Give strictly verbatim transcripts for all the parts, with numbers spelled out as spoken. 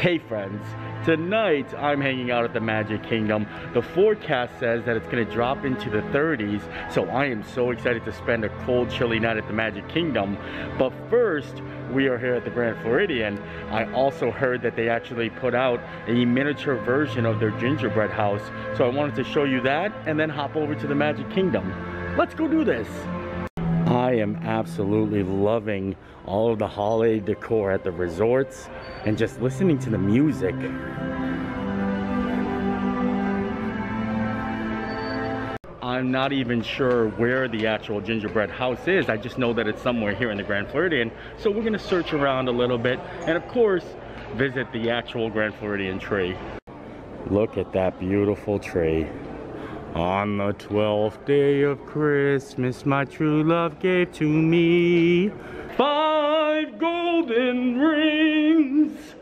Hey friends, tonight I'm hanging out at the Magic Kingdom. The forecast says that it's gonna drop into the thirties, so I am so excited to spend a cold, chilly night at the Magic Kingdom. But first, we are here at the Grand Floridian. I also heard that they actually put out a miniature version of their gingerbread house, so I wanted to show you that and then hop over to the Magic Kingdom. Let's go do this. I am absolutely loving all of the holiday decor at the resorts and just listening to the music. I'm not even sure where the actual gingerbread house is. I just know that it's somewhere here in the Grand Floridian. So we're gonna search around a little bit and of course, visit the actual Grand Floridian tree. Look at that beautiful tree. On the twelfth day of Christmas, my true love gave to me five golden rings.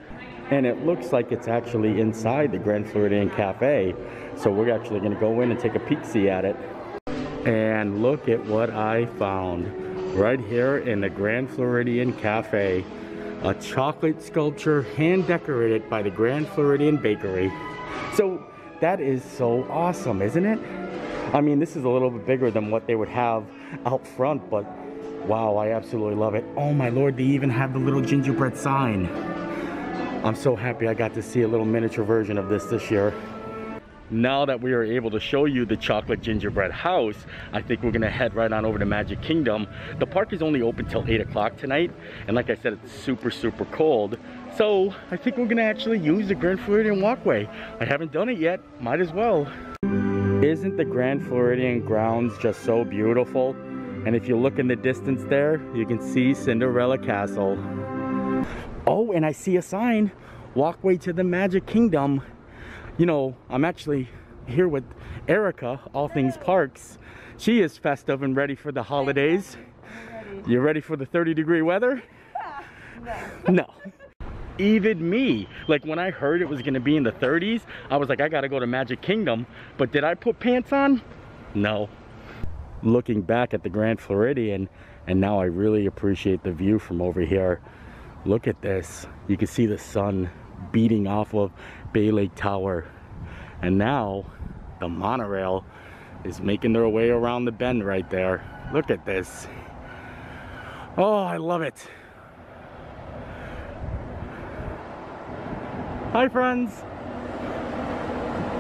And it looks like it's actually inside the Grand Floridian Cafe. So we're actually gonna go in and take a peek-see at it. And look at what I found right here in the Grand Floridian Cafe. A chocolate sculpture hand decorated by the Grand Floridian Bakery. So that is so awesome, isn't it? I mean, this is a little bit bigger than what they would have out front, but wow, I absolutely love it. Oh my Lord, they even have the little gingerbread sign. I'm so happy I got to see a little miniature version of this this year. Now that we are able to show you the chocolate gingerbread house, I think we're gonna head right on over to Magic Kingdom. The park is only open till eight o'clock tonight, and like I said, it's super, super cold. So I think we're gonna actually use the Grand Floridian walkway. I haven't done it yet, might as well. Isn't the Grand Floridian grounds just so beautiful? And if you look in the distance there, you can see Cinderella Castle. Oh, and I see a sign, walkway to the Magic Kingdom. You know, I'm actually here with Erica, All Things Parks. She is festive and ready for the holidays. Ready. You ready for the thirty degree weather? Yeah. No. No. Even me, like when I heard it was gonna be in the thirties, I was like, I gotta go to Magic Kingdom. But did I put pants on? No. Looking back at the Grand Floridian, and now I really appreciate the view from over here. Look at this. You can see the sun beating off of Bay Lake Tower, and now the monorail is making their way around the bend right there. Look at this. Oh, I love it. Hi friends.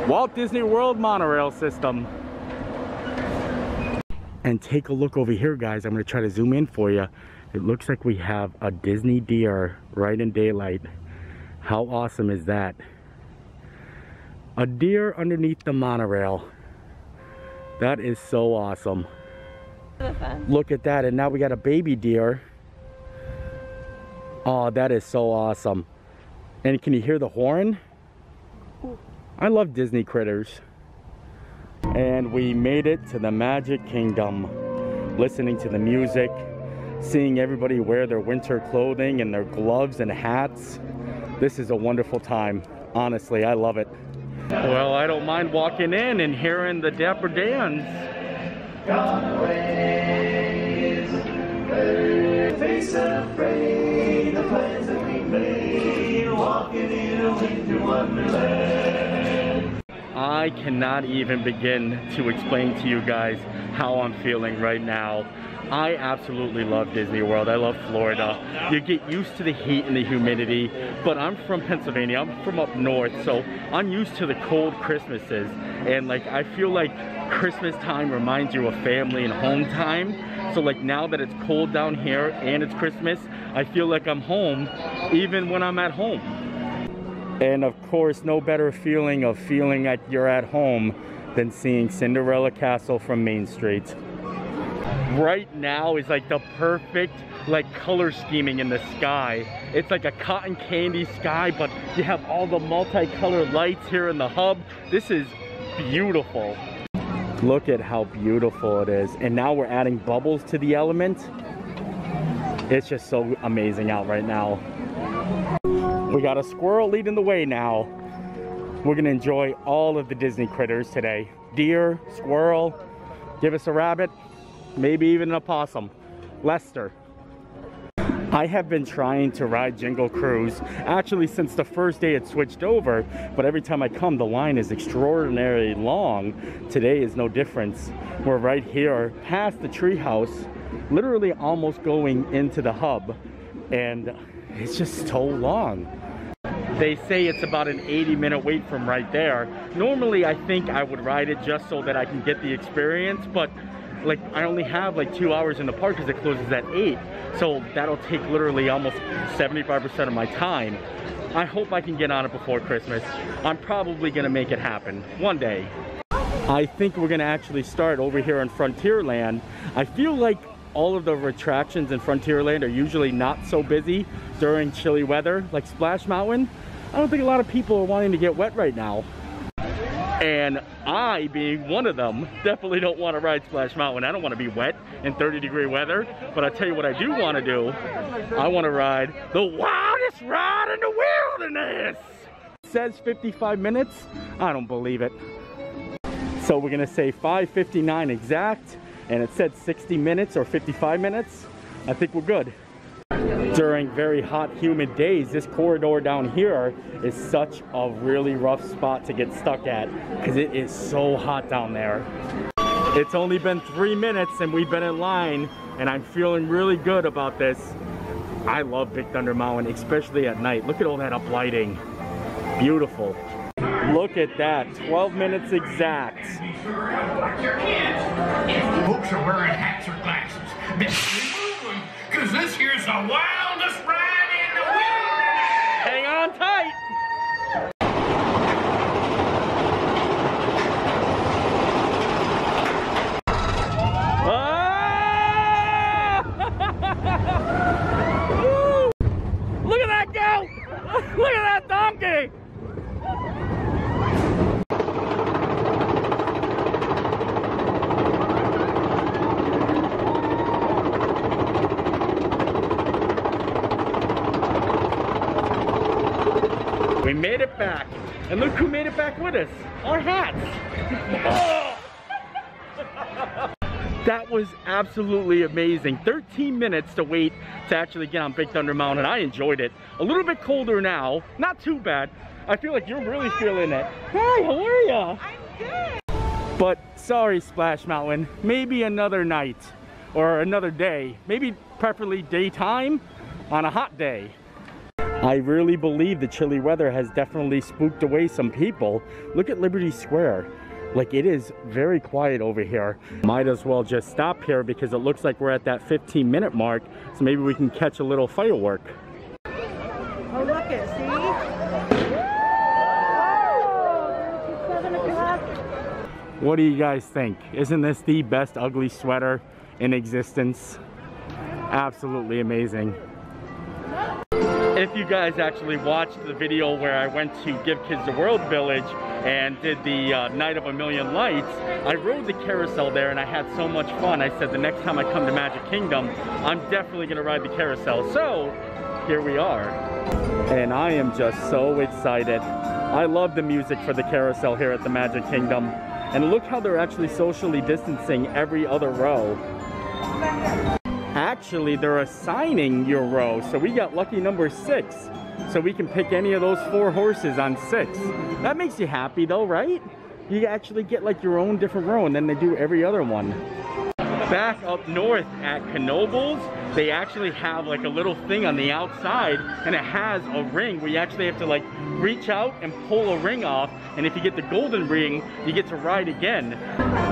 Walt Disney World monorail system. And take a look over here, guys. I'm gonna try to zoom in for you. It looks like we have a Disney deer right in daylight. How awesome is that? A deer underneath the monorail. That is so awesome. Look at that, and now we got a baby deer. Oh, that is so awesome. And can you hear the horn? I love Disney critters. And we made it to the Magic Kingdom. Listening to the music, seeing everybody wear their winter clothing and their gloves and hats. This is a wonderful time. Honestly, I love it. Well, I don't mind walking in and hearing the Dapper Dan's. I cannot even begin to explain to you guys how I'm feeling right now. I absolutely love Disney World. I love Florida. You get used to the heat and the humidity, but I'm from Pennsylvania. I'm from up north, so I'm used to the cold Christmases. And like, I feel like Christmas time reminds you of family and home time. So like now that it's cold down here and it's Christmas, I feel like I'm home even when I'm at home. And of course, no better feeling of feeling like you're at home than seeing Cinderella Castle from Main Street. Right now is like the perfect like color scheming in the sky. It's like a cotton candy sky, but you have all the multicolored lights here in the hub. This is beautiful. Look at how beautiful it is. And now we're adding bubbles to the element. It's just so amazing out right now. We got a squirrel leading the way now. We're gonna enjoy all of the Disney critters today. Deer, squirrel, give us a rabbit. Maybe even an opossum. Lester. I have been trying to ride Jungle Cruise actually since the first day it switched over, but every time I come the line is extraordinarily long. Today is no difference. We're right here past the treehouse, literally almost going into the hub, and it's just so long. They say it's about an eighty minute wait from right there. Normally I think I would ride it just so that I can get the experience, but like I only have like two hours in the park because it closes at eight, so that'll take literally almost seventy-five percent of my time. I hope I can get on it before Christmas. I'm probably gonna make it happen one day. I think we're gonna actually start over here in Frontierland. I feel like all of the attractions in Frontierland are usually not so busy during chilly weather, like Splash Mountain. I don't think a lot of people are wanting to get wet right now. And I, being one of them, definitely don't want to ride Splash Mountain. I don't want to be wet in thirty degree weather. But I tell you what I do want to do. I want to ride the wildest ride in the wilderness. It says fifty-five minutes. I don't believe it. So we're gonna say five fifty-nine exact. And it said sixty minutes or fifty-five minutes. I think we're good. During very hot, humid days, this corridor down here is such a really rough spot to get stuck at because it is so hot down there. It's only been three minutes and we've been in line, and I'm feeling really good about this. I love Big Thunder Mountain, especially at night. Look at all that up lighting. Beautiful. Look at that, twelve minutes exact. Watch your hands. If folks are wearing hats or glasses, then because this here's the wildest ride in the wilderness. Hang on tight. Oh! Look at that go! Look at that donkey! We made it back, and look who made it back with us, our hats. Oh! That was absolutely amazing. thirteen minutes to wait to actually get on Big Thunder Mountain. I enjoyed it. A little bit colder now, not too bad. I feel like you're really feeling it. Hi, how are ya? I'm good. But sorry, Splash Mountain, maybe another night or another day, maybe preferably daytime on a hot day. I really believe the chilly weather has definitely spooked away some people. Look at Liberty Square. Like, it is very quiet over here. Might as well just stop here because it looks like we're at that fifteen minute mark. So maybe we can catch a little firework. Oh, look it, see? Oh, it's seven o'clock. What do you guys think? Isn't this the best ugly sweater in existence? Absolutely amazing. If you guys actually watched the video where I went to Give Kids the World Village and did the uh, Night of a Million Lights, I rode the carousel there and I had so much fun. I said the next time I come to Magic Kingdom, I'm definitely gonna ride the carousel. So here we are. And I am just so excited. I love the music for the carousel here at the Magic Kingdom. And look how they're actually socially distancing every other row. Actually, they're assigning your row, so we got lucky number six. So we can pick any of those four horses on six. That makes you happy though, right? You actually get like your own different row, and then they do every other one. Back up north at Knoebels, they actually have like a little thing on the outside, and it has a ring where you actually have to like reach out and pull a ring off, and if you get the golden ring, you get to ride again.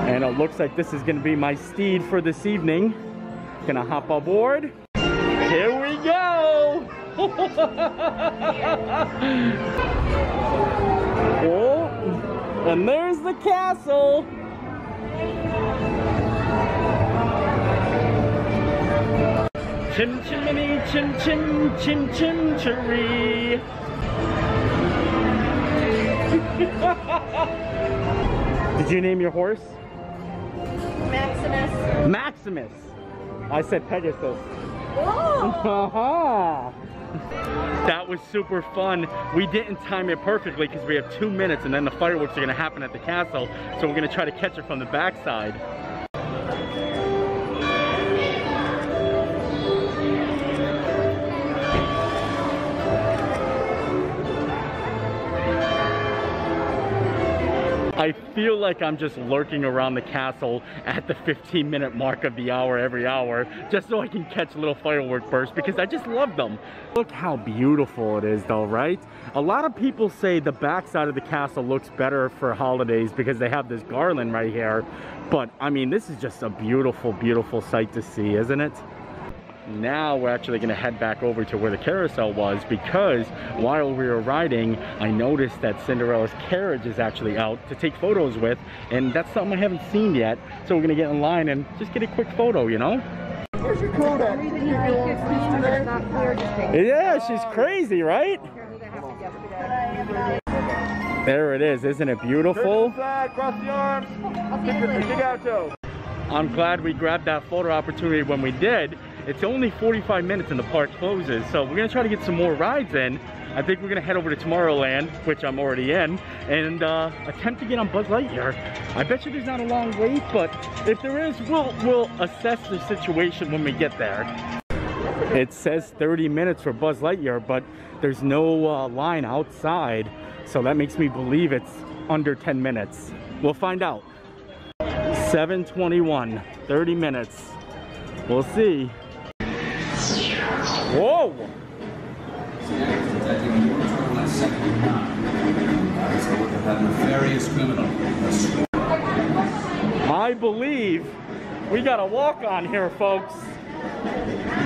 And it looks like this is gonna be my steed for this evening. Gonna hop aboard. Here we go! Oh, and there's the castle. Chim chimney, chim chim, chim chim cheree. Did you name your horse? Maximus. Maximus. I said Pegasus. Oh. That was super fun. We didn't time it perfectly because we have two minutes and then the fireworks are going to happen at the castle. So we're going to try to catch it from the backside. I feel like I'm just lurking around the castle at the fifteen minute mark of the hour every hour, just so I can catch little firework bursts because I just love them. Look how beautiful it is though, right? A lot of people say the backside of the castle looks better for holidays because they have this garland right here. But I mean, this is just a beautiful, beautiful sight to see, isn't it? Now we're actually going to head back over to where the carousel was, because while we were riding, I noticed that Cinderella's carriage is actually out to take photos with, and that's something I haven't seen yet. So we're going to get in line and just get a quick photo, you know? Where's your coat at? Yeah, she's crazy, right? There it is. Isn't it beautiful? Cross the arms. I'm glad we grabbed that photo opportunity when we did. It's only forty-five minutes and the park closes, so we're gonna try to get some more rides in. I think we're gonna head over to Tomorrowland, which I'm already in, and uh, attempt to get on Buzz Lightyear. I bet you there's not a long wait, but if there is, we'll, we'll assess the situation when we get there. It says thirty minutes for Buzz Lightyear, but there's no uh, line outside, so that makes me believe it's under ten minutes. We'll find out. seven twenty-one, thirty minutes. We'll see. Whoa! I believe we got a walk on here, folks.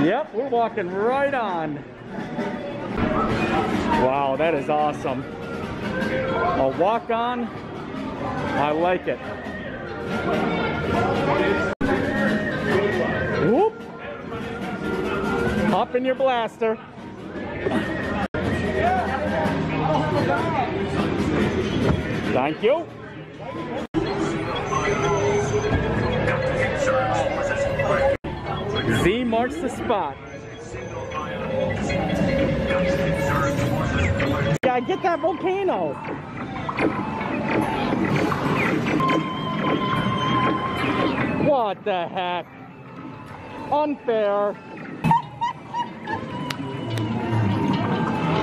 Yep, we're walking right on. Wow, that is awesome. A walk on. I like it. Whoop! Hop in your blaster. Thank you. Z marks the spot. Yeah, get that volcano. What the heck? Unfair.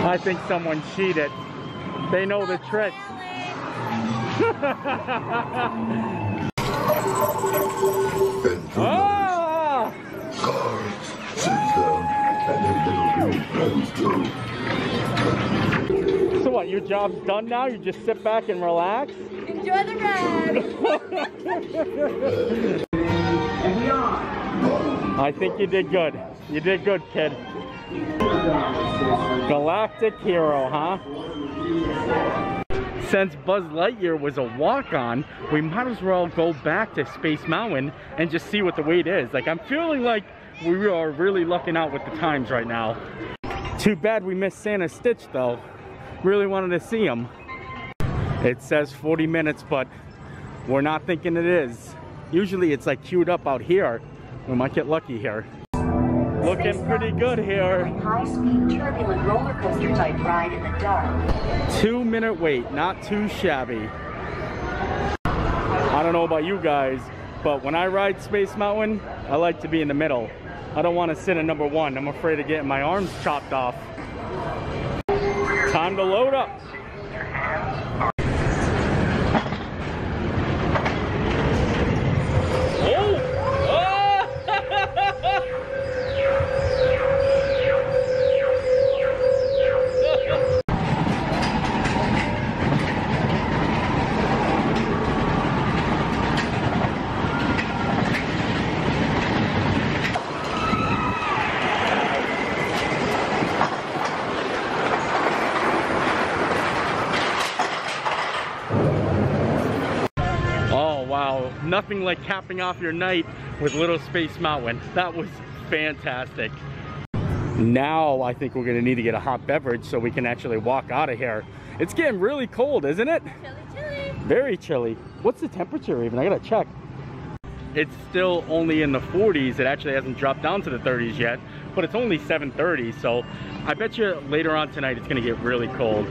I think someone cheated. They know the trick. Ah! So what, your job's done now? You just sit back and relax? Enjoy the ride. I think you did good. You did good, kid. Galactic hero, huh? Since Buzz Lightyear was a walk-on, we might as well go back to Space Mountain and just see what the wait is. Like, I'm feeling like we are really lucking out with the times right now. Too bad we missed Santa Stitch, though. Really wanted to see him. It says forty minutes, but we're not thinking it is. Usually it's like queued up out here. We might get lucky here. Looking pretty good here. High-speed turbulent roller coaster type ride in the dark. Two-minute wait, not too shabby. I don't know about you guys, but when I ride Space Mountain, I like to be in the middle. I don't want to sit in number one. I'm afraid of getting my arms chopped off. Time to load up. Nothing like capping off your night with Little Space Mountain. That was fantastic. Now I think we're gonna need to get a hot beverage so we can actually walk out of here. It's getting really cold, isn't it? Chilly, chilly. Very chilly. What's the temperature even? I gotta check. It's still only in the forties. It actually hasn't dropped down to the thirties yet, but it's only seven thirty, so I bet you later on tonight it's gonna get really cold.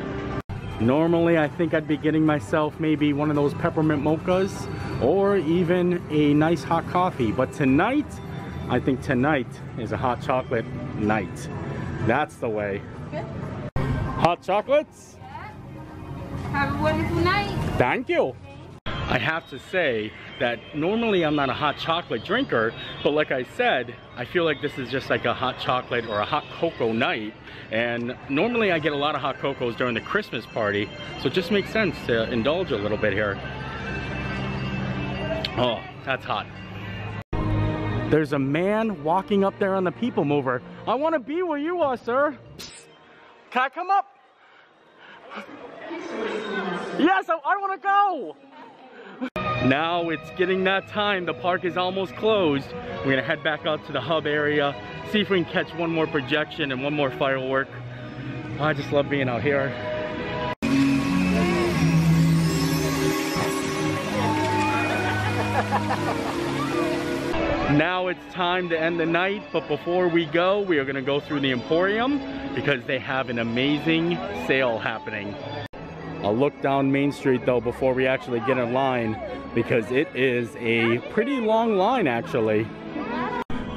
Normally, I think I'd be getting myself maybe one of those peppermint mochas or even a nice hot coffee. But tonight, I think tonight is a hot chocolate night. That's the way. Good. Hot chocolates? Yeah. Have a wonderful night. Thank you. I have to say that normally I'm not a hot chocolate drinker, but like I said, I feel like this is just like a hot chocolate or a hot cocoa night, and normally I get a lot of hot cocos during the Christmas party, so it just makes sense to indulge a little bit here. Oh, that's hot. There's a man walking up there on the people mover. I want to be where you are, sir. Psst. Can I come up? Yes, I, I want to go. Now it's getting that time. The park is almost closed. We're going to head back out to the hub area, see if we can catch one more projection and one more firework. I just love being out here. Now it's time to end the night, but before we go, we are gonna go through the Emporium because they have an amazing sale happening. I'll look down Main Street though before we actually get in line because it is a pretty long line actually.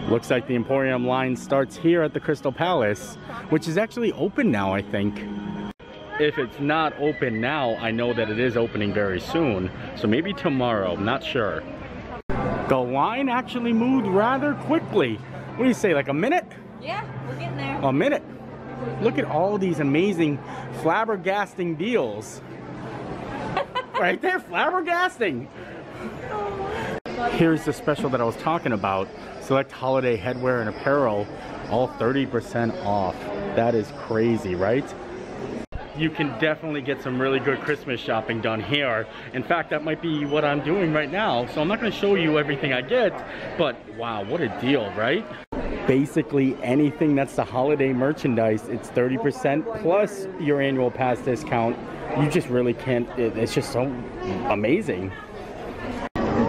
Looks like the Emporium line starts here at the Crystal Palace, which is actually open now, I think. If it's not open now, I know that it is opening very soon, so maybe tomorrow, I'm not sure. The line actually moved rather quickly. What do you say, like a minute? Yeah, we're getting there. A minute. Look at all these amazing flabbergasting deals. Right there, flabbergasting. Here's the special that I was talking about. Select holiday headwear and apparel, all thirty percent off. That is crazy, right? You can definitely get some really good Christmas shopping done here. In fact, that might be what I'm doing right now. So I'm not gonna show you everything I get, but wow, what a deal, right? Basically anything that's the holiday merchandise, it's thirty percent plus your annual pass discount. You just really can't, it, it's just so amazing.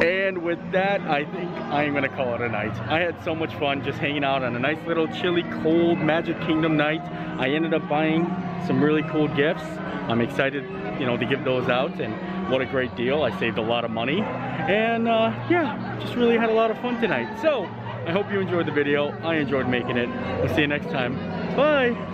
And with that, I think I am gonna call it a night. I had so much fun just hanging out on a nice little chilly, cold Magic Kingdom night. I ended up buying some really cool gifts. I'm excited, you know, to give those out, and what a great deal. I saved a lot of money, and uh, yeah, just really had a lot of fun tonight. So I hope you enjoyed the video. I enjoyed making it. We'll see you next time. Bye.